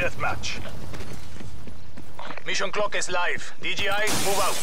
Deathmatch. Mission clock is live. DJI, move out.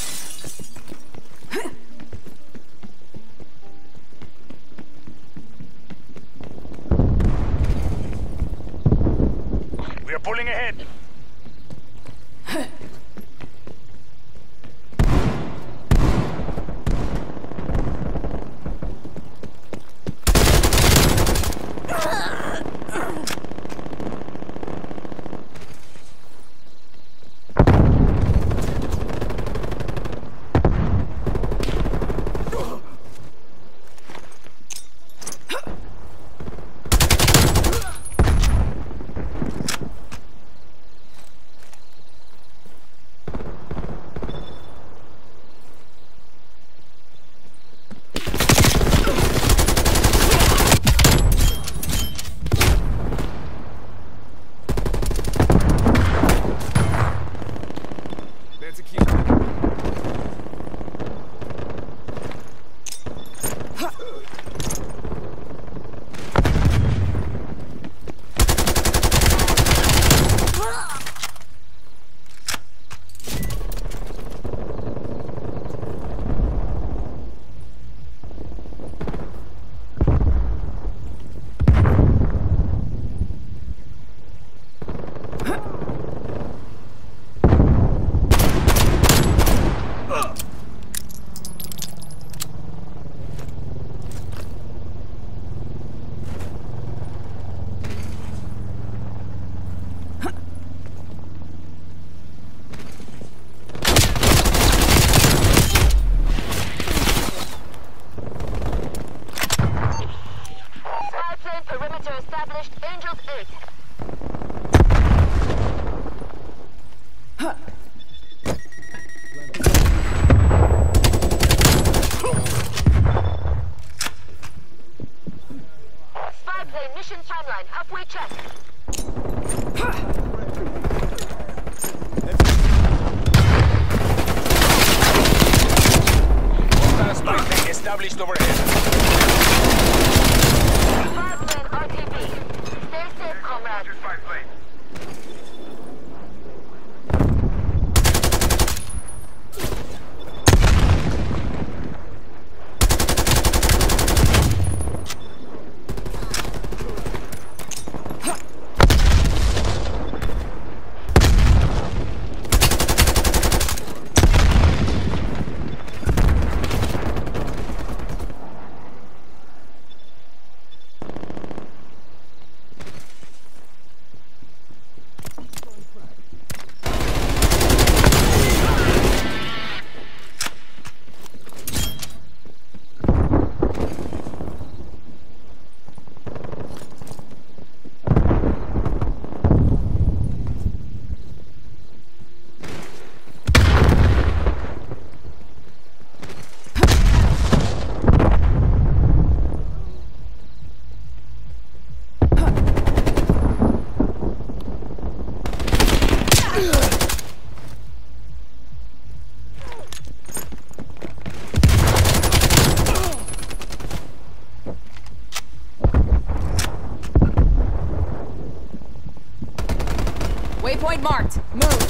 Waypoint marked. Move.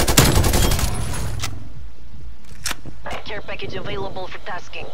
Care package available for tasking.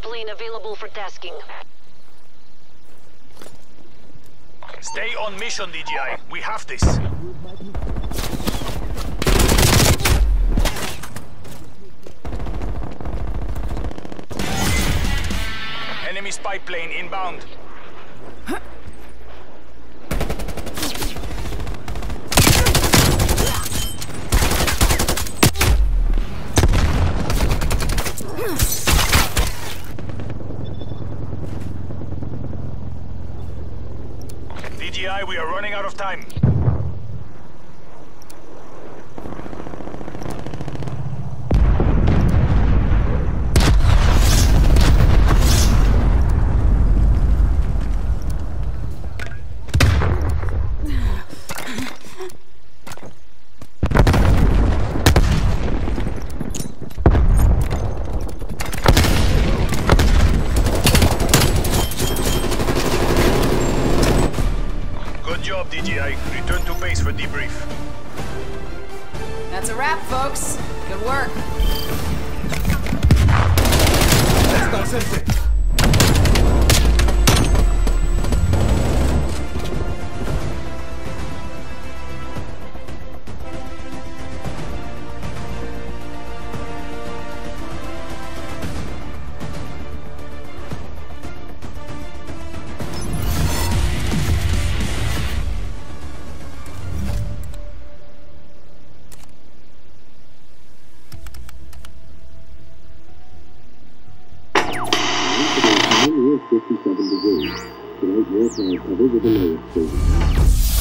plane available for tasking. Stay on mission, DJI. We have this. Enemy spy plane inbound. DJI, we are running out of time. DJI, return to base for debrief. That's a wrap, folks. Good work. Let's go, Sensei. Degrees. Tonight, aircraft covered with a low exposure.